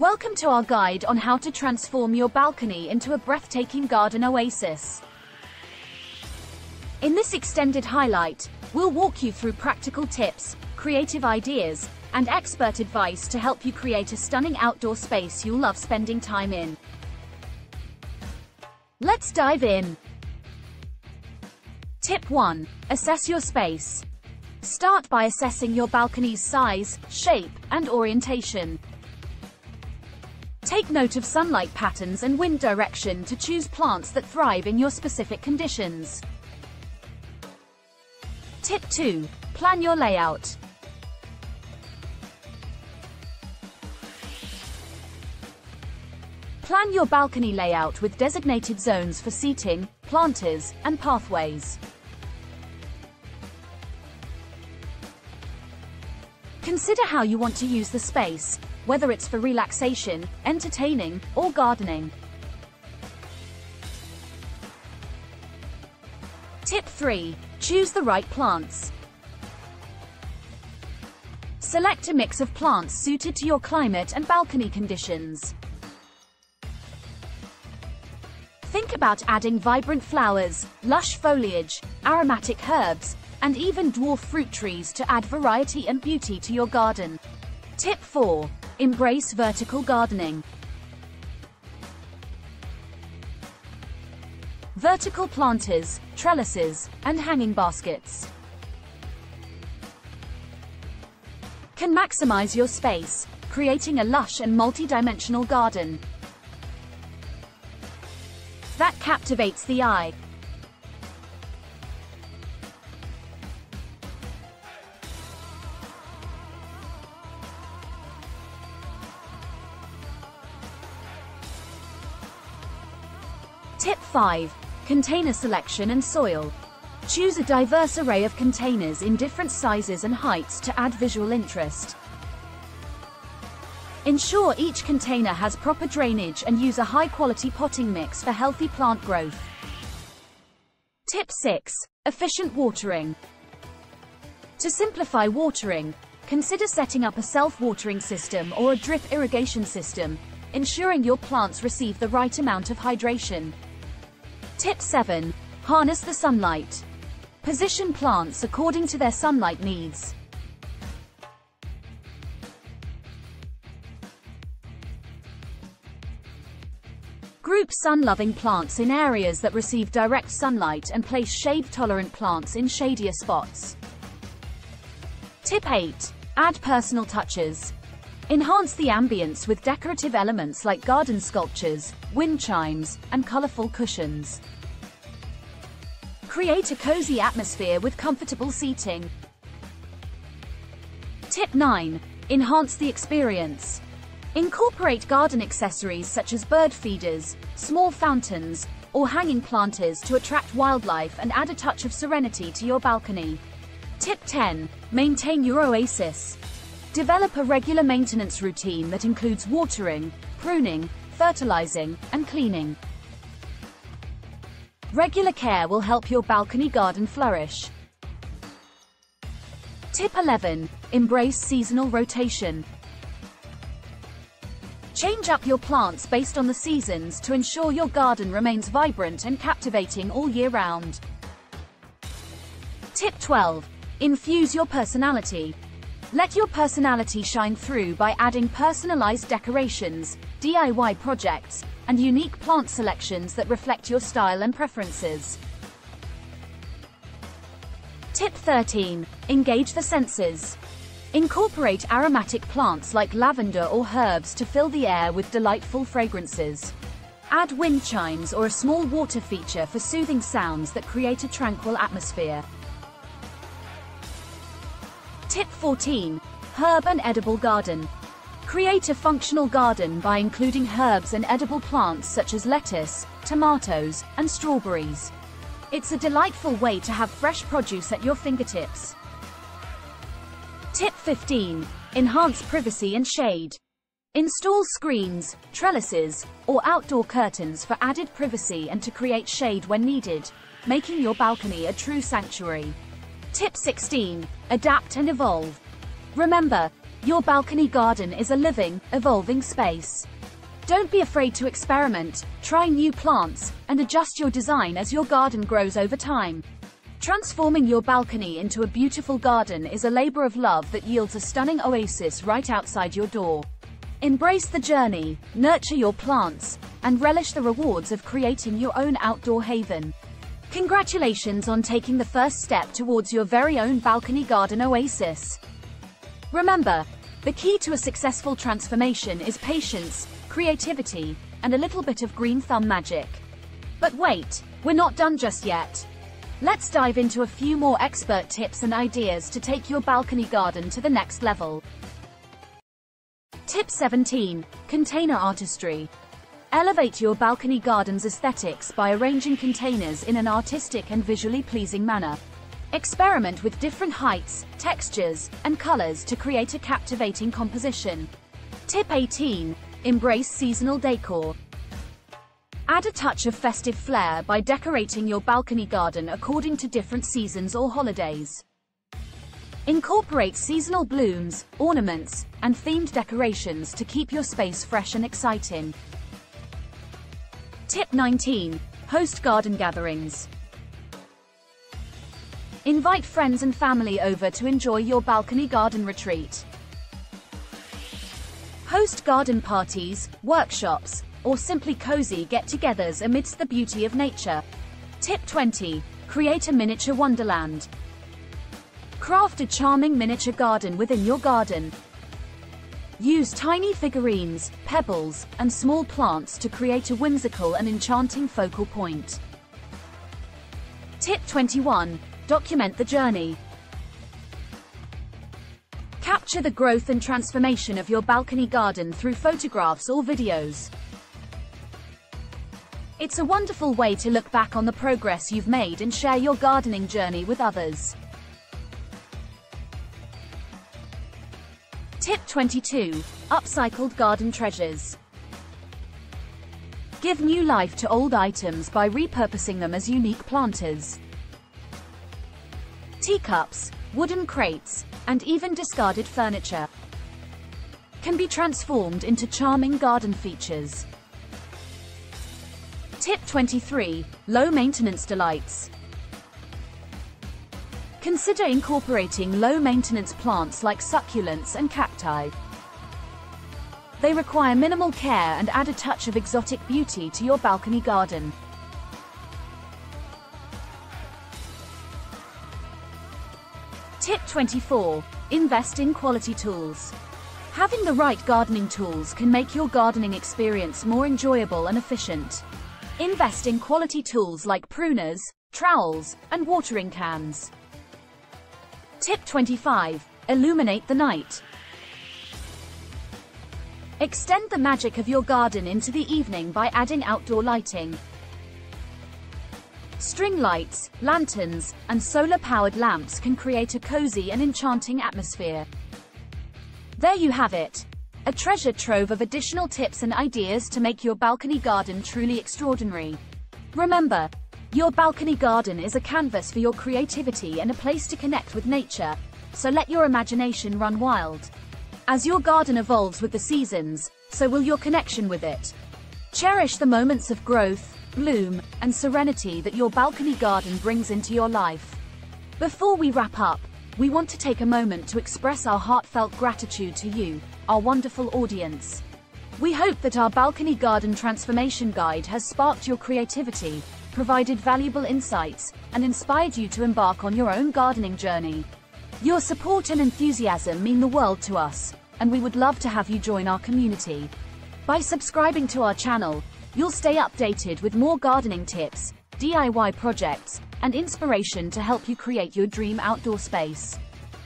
Welcome to our guide on how to transform your balcony into a breathtaking garden oasis. In this extended highlight, we'll walk you through practical tips, creative ideas, and expert advice to help you create a stunning outdoor space you'll love spending time in. Let's dive in. Tip 1. Assess your space. Start by assessing your balcony's size, shape, and orientation. Take note of sunlight patterns and wind direction to choose plants that thrive in your specific conditions. Tip 2. Plan your layout. Plan your balcony layout with designated zones for seating, planters, and pathways. Consider how you want to use the space, whether it's for relaxation, entertaining, or gardening. Tip 3. Choose the right plants. Select a mix of plants suited to your climate and balcony conditions. Think about adding vibrant flowers, lush foliage, aromatic herbs, and even dwarf fruit trees to add variety and beauty to your garden. Tip 4. Embrace vertical gardening. Vertical planters, trellises, and hanging baskets can maximize your space, creating a lush and multi-dimensional garden that captivates the eye. Tip 5. Container selection and soil. Choose a diverse array of containers in different sizes and heights to add visual interest. Ensure each container has proper drainage and use a high-quality potting mix for healthy plant growth. Tip 6. Efficient watering. To simplify watering, consider setting up a self-watering system or a drip irrigation system, ensuring your plants receive the right amount of hydration. Tip 7. Harness the sunlight. Position plants according to their sunlight needs. Group sun-loving plants in areas that receive direct sunlight and place shade-tolerant plants in shadier spots. Tip 8. Add personal touches. Enhance the ambience with decorative elements like garden sculptures, wind chimes, and colorful cushions. Create a cozy atmosphere with comfortable seating. Tip 9. Enhance the experience. Incorporate garden accessories such as bird feeders, small fountains, or hanging planters to attract wildlife and add a touch of serenity to your balcony. Tip 10. Maintain your oasis. Develop a regular maintenance routine that includes watering, pruning, fertilizing, and cleaning. Regular care will help your balcony garden flourish. Tip 11. Embrace seasonal rotation. Change up your plants based on the seasons to ensure your garden remains vibrant and captivating all year round. Tip 12. Infuse your personality. Let your personality shine through by adding personalized decorations, DIY projects, and unique plant selections that reflect your style and preferences. Tip 13. Engage the senses. Incorporate aromatic plants like lavender or herbs to fill the air with delightful fragrances. Add wind chimes or a small water feature for soothing sounds that create a tranquil atmosphere. Tip 14. Herb and edible garden. Create a functional garden by including herbs and edible plants such as lettuce, tomatoes, and strawberries. It's a delightful way to have fresh produce at your fingertips. Tip 15. Enhance privacy and shade. Install screens, trellises, or outdoor curtains for added privacy and to create shade when needed, making your balcony a true sanctuary. Tip 16. Adapt and evolve. Remember, Your balcony garden is a living, evolving space. Don't be afraid to experiment, try new plants, and adjust your design as your garden grows over time. Transforming your balcony into a beautiful garden is a labor of love that yields a stunning oasis right outside your door. Embrace the journey, nurture your plants, and relish the rewards of creating your own outdoor haven. Congratulations on taking the first step towards your very own balcony garden oasis. Remember, the key to a successful transformation is patience, creativity, and a little bit of green thumb magic. But wait, we're not done just yet. Let's dive into a few more expert tips and ideas to take your balcony garden to the next level. Tip 17. Container artistry. Elevate your balcony garden's aesthetics by arranging containers in an artistic and visually pleasing manner. Experiment with different heights, textures, and colors to create a captivating composition. Tip 18. Embrace seasonal decor. Add a touch of festive flair by decorating your balcony garden according to different seasons or holidays. Incorporate seasonal blooms, ornaments, and themed decorations to keep your space fresh and exciting. Tip 19. Host garden gatherings. Invite friends and family over to enjoy your balcony garden retreat. Host garden parties, workshops, or simply cozy get-togethers amidst the beauty of nature. Tip 20. Create a miniature wonderland. Craft a charming miniature garden within your garden. Use tiny figurines, pebbles, and small plants to create a whimsical and enchanting focal point. Tip 21. Document the journey. Capture the growth and transformation of your balcony garden through photographs or videos. It's a wonderful way to look back on the progress you've made and share your gardening journey with others. Tip 22. Upcycled garden treasures. Give new life to old items by repurposing them as unique planters. Teacups, wooden crates, and even discarded furniture can be transformed into charming garden features. Tip 23. Low-maintenance delights. Consider incorporating low-maintenance plants like succulents and cacti. They require minimal care and add a touch of exotic beauty to your balcony garden. Tip 24. Invest in quality tools. Having the right gardening tools can make your gardening experience more enjoyable and efficient. Invest in quality tools like pruners, trowels, and watering cans. Tip 25. Illuminate the night. Extend the magic of your garden into the evening by adding outdoor lighting. String lights, lanterns, and solar-powered lamps can create a cozy and enchanting atmosphere. There you have it. A treasure trove of additional tips and ideas to make your balcony garden truly extraordinary. Remember, your balcony garden is a canvas for your creativity and a place to connect with nature, so let your imagination run wild. As your garden evolves with the seasons, so will your connection with it. Cherish the moments of growth, bloom, and serenity that your balcony garden brings into your life. Before we wrap up, we want to take a moment to express our heartfelt gratitude to you, our wonderful audience. We hope that our Balcony Garden Transformation Guide has sparked your creativity, provided valuable insights, and inspired you to embark on your own gardening journey. Your support and enthusiasm mean the world to us, and we would love to have you join our community. By subscribing to our channel, you'll stay updated with more gardening tips, DIY projects, and inspiration to help you create your dream outdoor space.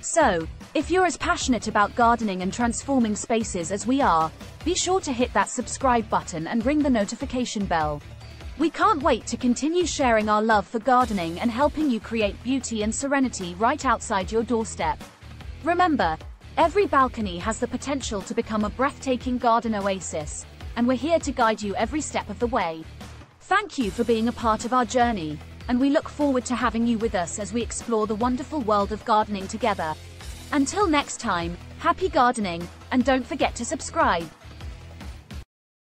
So, if you're as passionate about gardening and transforming spaces as we are, be sure to hit that subscribe button and ring the notification bell. We can't wait to continue sharing our love for gardening and helping you create beauty and serenity right outside your doorstep. Remember, every balcony has the potential to become a breathtaking garden oasis, and we're here to guide you every step of the way. Thank you for being a part of our journey, and we look forward to having you with us as we explore the wonderful world of gardening together. Until next time. Happy gardening, and don't forget to subscribe.